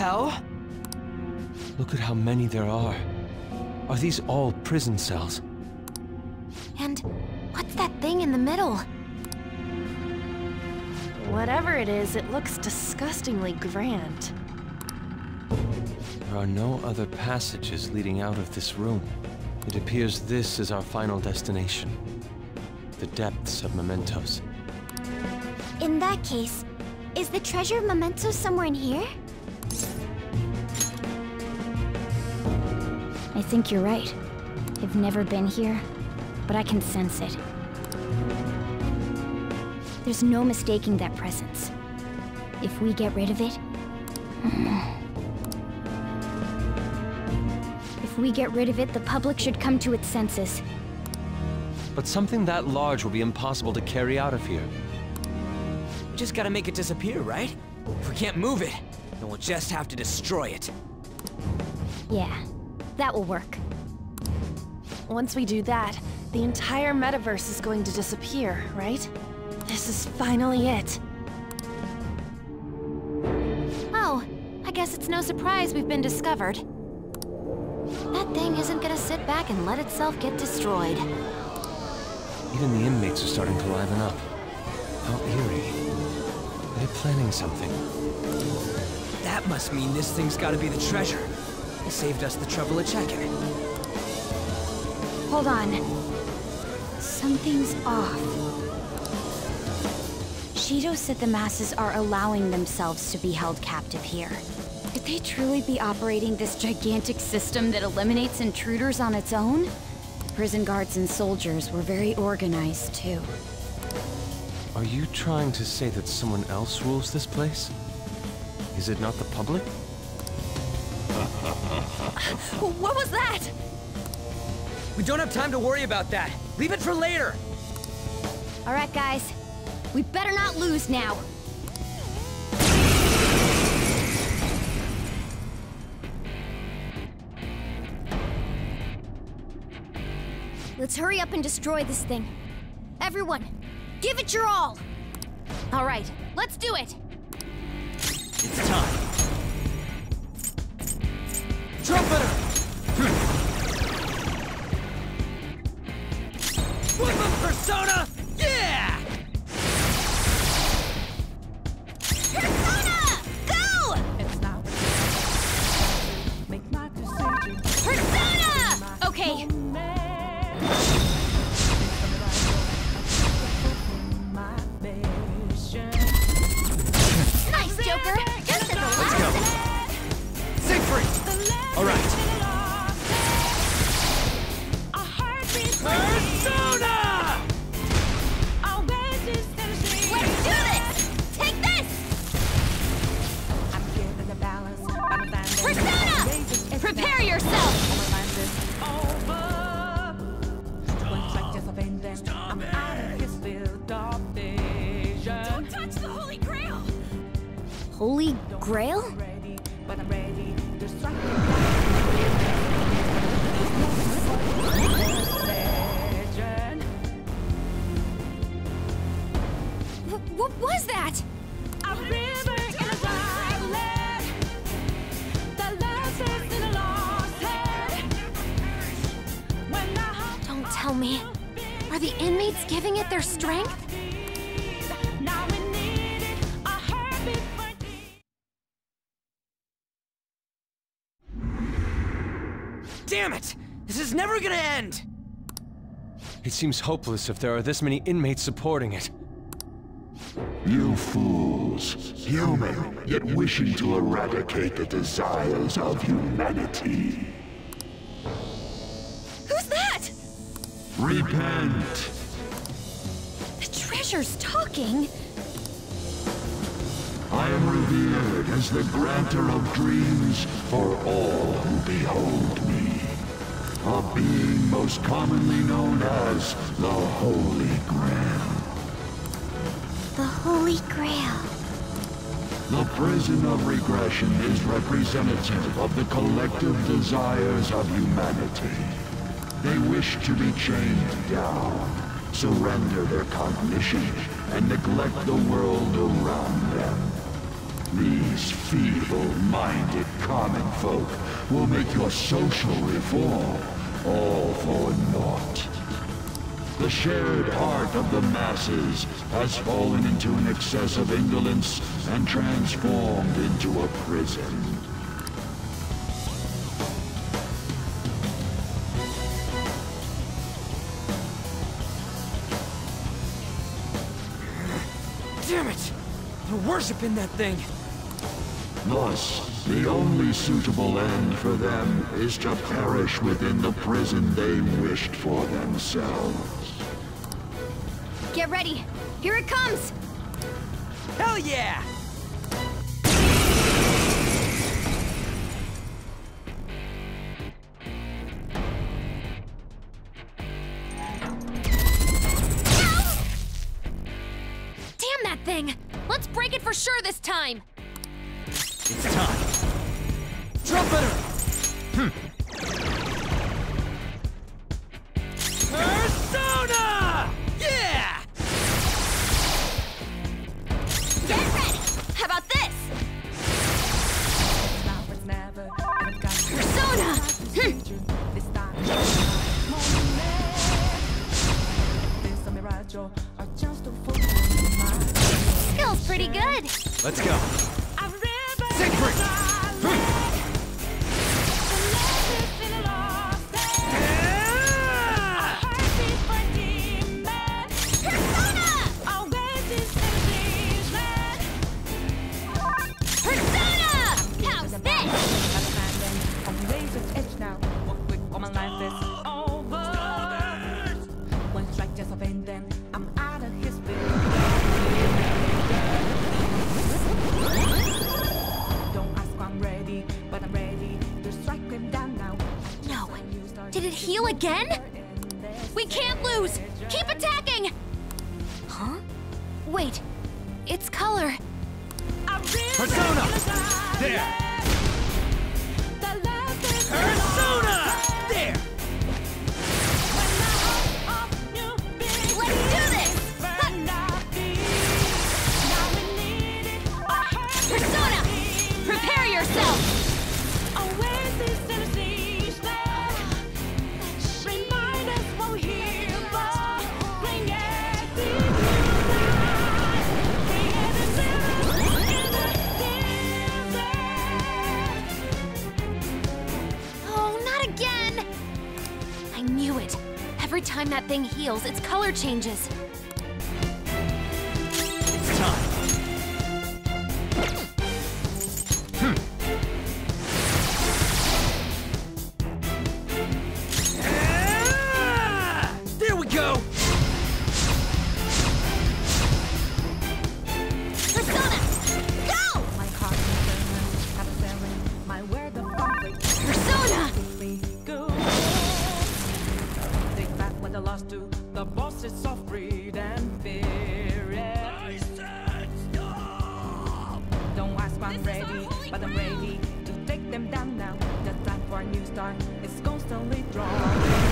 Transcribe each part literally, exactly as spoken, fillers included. hell? Look at how many there are. Are these all prison cells? And what's that thing in the middle? Whatever it is, it looks disgustingly grand. There are no other passages leading out of this room. It appears this is our final destination. The depths of Mementos. In that case, is the treasure of Mementos somewhere in here? I think you're right. I've never been here, but I can sense it. There's no mistaking that presence. If we get rid of it... If we get rid of it, the public should come to its senses. But something that large will be impossible to carry out of here. We just gotta make it disappear, right? If we can't move it, then we'll just have to destroy it. Yeah. That will work. Once we do that, the entire Metaverse is going to disappear, right? This is finally it. Oh, I guess it's no surprise we've been discovered. That thing isn't gonna sit back and let itself get destroyed. Even the inmates are starting to liven up. How eerie. They're planning something. That must mean this thing's gotta be the treasure. It saved us the trouble of checking. Hold on. Something's off. Shido said the masses are allowing themselves to be held captive here. Could they truly be operating this gigantic system that eliminates intruders on its own? Prison guards and soldiers were very organized, too. Are you trying to say that someone else rules this place? Is it not the public? What was that? We don't have time to worry about that. Leave it for later. All right, guys. We better not lose now. Let's hurry up and destroy this thing. Everyone, give it your all. All right, let's do it. It's time. Trumpeter! Flip of Persona! Yeah! Persona! Go! It's now. Make my decision. Persona! Okay. Nice, Joker! Just at the last minute! Stay free! All right. Persona! Let's do this! Take this! Persona! Prepare yourself! Stop it! Don't touch the Holy Grail! Holy Grail? What was that? A river in a dry land. The last is in a lost hand. When I Don't tell me. Are the inmates giving it their strength? Now we need it. A heartbeat for thee. Damn it! This is never gonna end! It seems hopeless if there are this many inmates supporting it. You fools, human, yet wishing to eradicate the desires of humanity. Who's that? Repent! The treasure's talking? I am revered as the granter of dreams for all who behold me. A being most commonly known as the Holy Grail. The Holy Grail. The prison of regression is representative of the collective desires of humanity. They wish to be chained down, surrender their cognition, and neglect the world around them. These feeble-minded common folk will make your social reform all for naught. The shared heart of the masses has fallen into an excess of indolence and transformed into a prison. Damn it! They're worshiping that thing! Thus, the only suitable end for them is to perish within the prison they wished for themselves. Get ready! Here it comes! Hell yeah! Ow! Damn that thing! Let's break it for sure this time! It's time! Trumpeter! Hm. Persona! Yeah! Get ready! How about this? Persona! Hm. Feels pretty good! Let's go! Siegfried! Persona! Persona! How's this? Did it heal again? We can't lose! Keep attacking! Huh? Wait, it's color. Persona! There! Persona! There! Let's do this! Huh. Persona! Prepare yourself! Every time that thing heals, its color changes. It's time. Hm. Ah! There we go. Persona, go! My word of Persona. The last two, the bosses of greed and fear. Yeah. I said stop! Don't ask why I'm ready, but I'm ready to take them down now. The time for a new start is constantly drawn.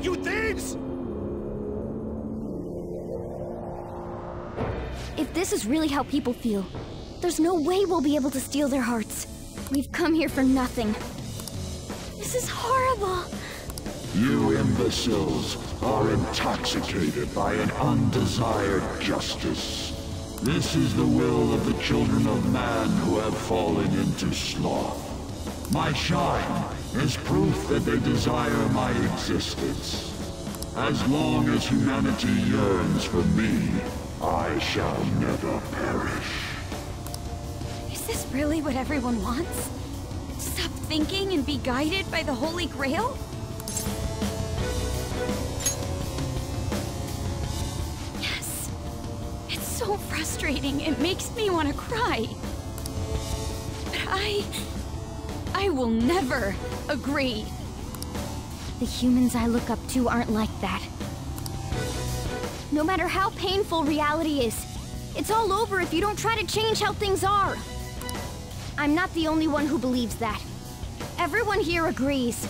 You thieves! If this is really how people feel, there's no way we'll be able to steal their hearts. We've come here for nothing. This is horrible. You imbeciles are intoxicated by an undesired justice. This is the will of the children of man who have fallen into sloth. My shine is proof that they desire my existence. As long as humanity yearns for me, I shall never perish. Is this really what everyone wants? Stop thinking and be guided by the Holy Grail? Yes. It's so frustrating, it makes me want to cry. But I... I will never agree. The humans I look up to aren't like that. No matter how painful reality is, it's all over if you don't try to change how things are. I'm not the only one who believes that. Everyone here agrees.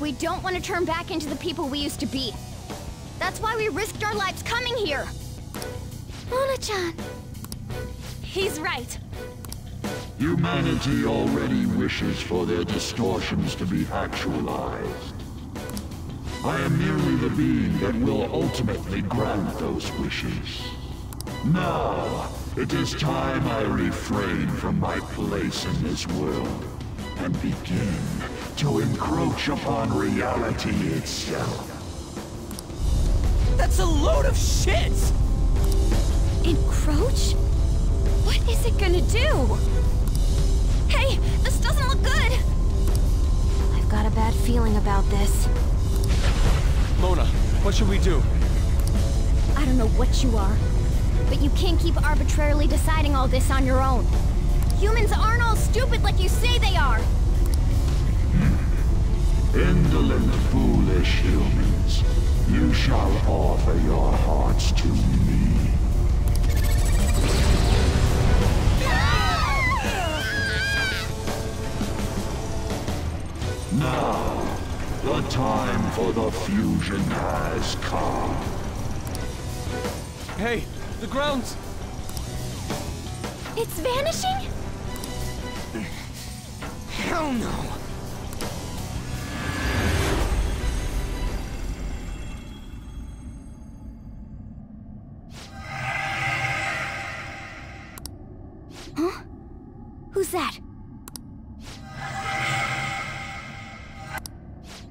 We don't want to turn back into the people we used to be. That's why we risked our lives coming here. Mona-chan. He's right. Humanity already wishes for their distortions to be actualized. I am merely the being that will ultimately grant those wishes. Now, it is time I refrain from my place in this world and begin to encroach upon reality itself. That's a load of shit! Encroach? What is it gonna do? Hey, this doesn't look good! I've got a bad feeling about this. Mona, what should we do? I don't know what you are, but you can't keep arbitrarily deciding all this on your own. Humans aren't all stupid like you say they are! Indolent, foolish humans, you shall offer your hearts to me. Now, the time for the fusion has come. Hey, the ground's... It's vanishing? Hell no! Huh? Who's that?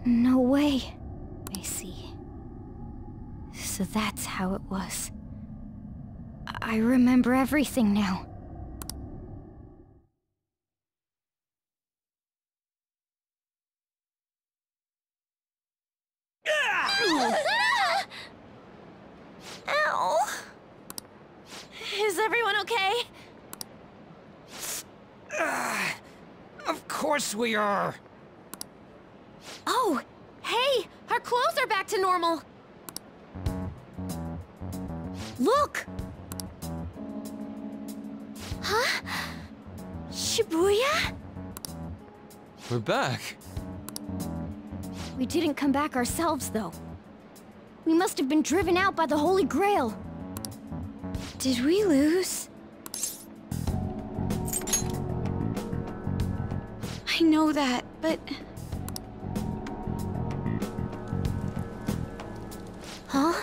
No way. I see. So that's how it was. I remember everything now. Ow! Is everyone okay? Uh, of course we are! Oh! Hey! Our clothes are back to normal! Look! Huh? Shibuya? We're back. We didn't come back ourselves, though. We must have been driven out by the Holy Grail. Did we lose? I know that, but... Huh?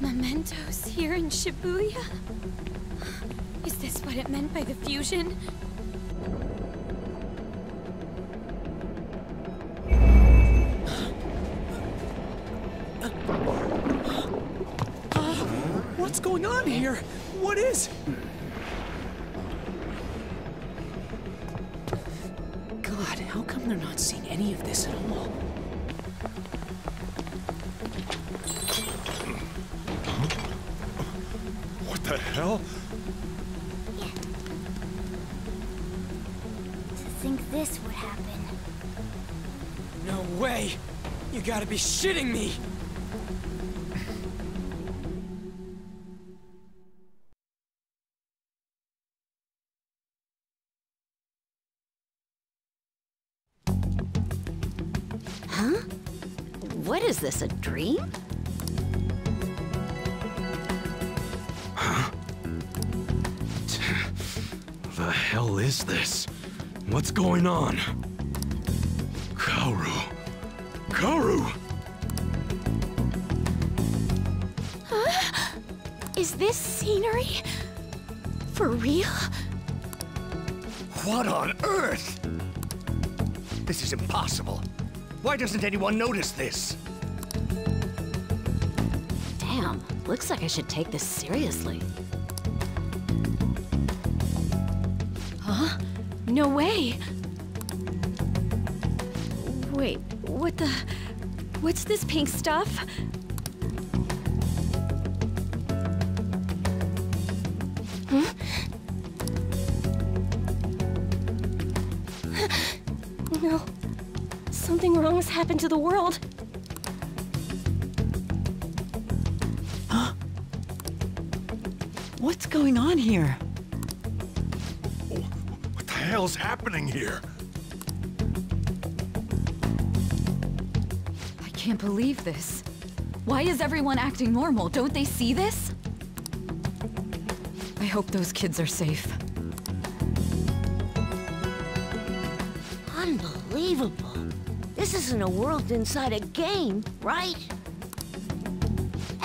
Mementos here in Shibuya? Is this what it meant by the fusion? What is? God, how come they're not seeing any of this at all? What the hell? Yeah. To think this would happen. No way! You gotta be shitting me! What is this, a dream? Huh? The hell is this? What's going on? Kaoru... Kaoru! Huh? Is this scenery... for real? What on earth? This is impossible. Why doesn't anyone notice this? Damn, looks like I should take this seriously. Huh? No way! What the... What's this pink stuff? Huh? No. Something wrong has happened to the world. Huh? What's going on here? Oh, what the hell's happening here? I can't believe this. Why is everyone acting normal? Don't they see this? I hope those kids are safe. Unbelievable. This isn't a world inside a game, right?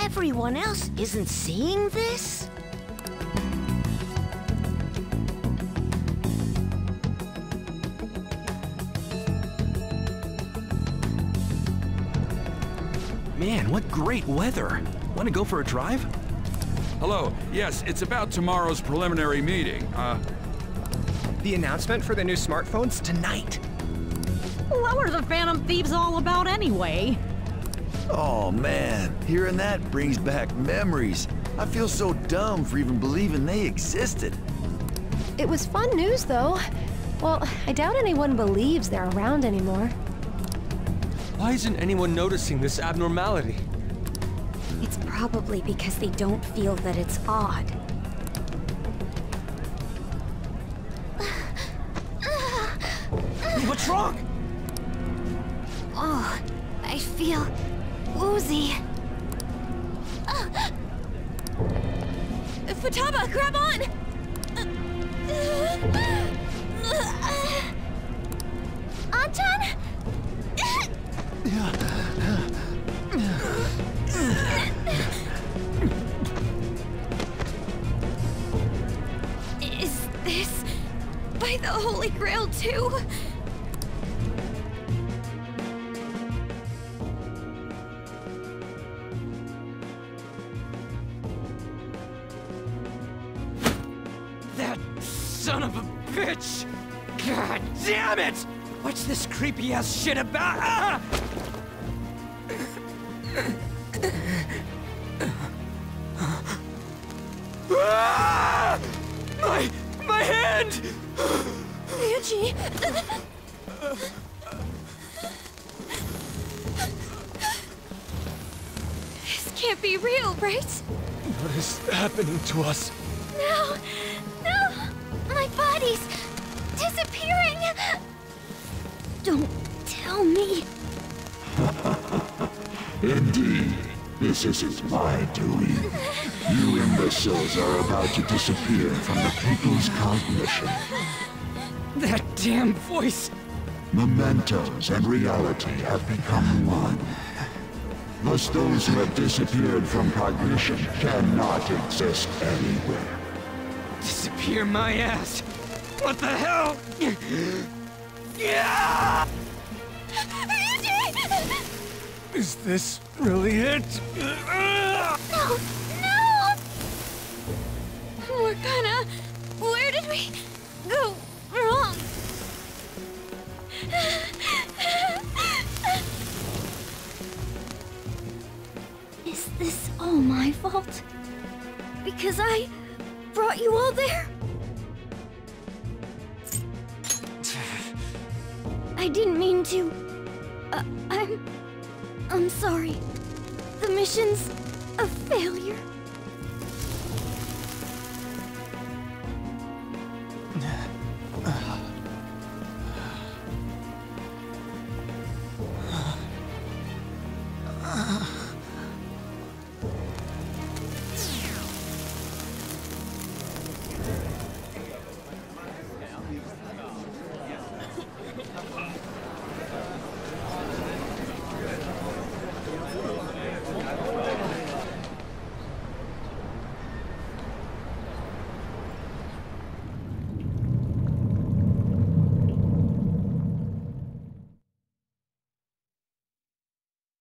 Everyone else isn't seeing this? Man, what great weather! Want to go for a drive? Hello. Yes, it's about tomorrow's preliminary meeting. Uh... The announcement for the new smartphones tonight. What were the Phantom Thieves all about anyway? Oh man, hearing that brings back memories. I feel so dumb for even believing they existed. It was fun news though. Well, I doubt anyone believes they're around anymore. Why isn't anyone noticing this abnormality? It's probably because they don't feel that it's odd. What's wrong? Oh, I feel woozy. Uh, Futaba, grab on! Uh, uh, uh, Mona-chan? Is this by the Holy Grail too? Bitch! God damn it! What's this creepy ass shit about? Ah! Ah! My my hand! Yuji! This can't be real, right? What is happening to us? No! Body's disappearing! Don't tell me! Indeed, this isn't my doing. You imbeciles are about to disappear from the people's cognition. That damn voice! Mementos and reality have become one. Thus those who have disappeared from cognition cannot exist anywhere. Disappear my ass! What the hell? Yeah! Is this really it? No! No! Morgana, where did we go wrong? Is this all my fault? Because I... brought you all there? I didn't mean to. Uh, I'm... I'm sorry. The mission's a failure. Come on.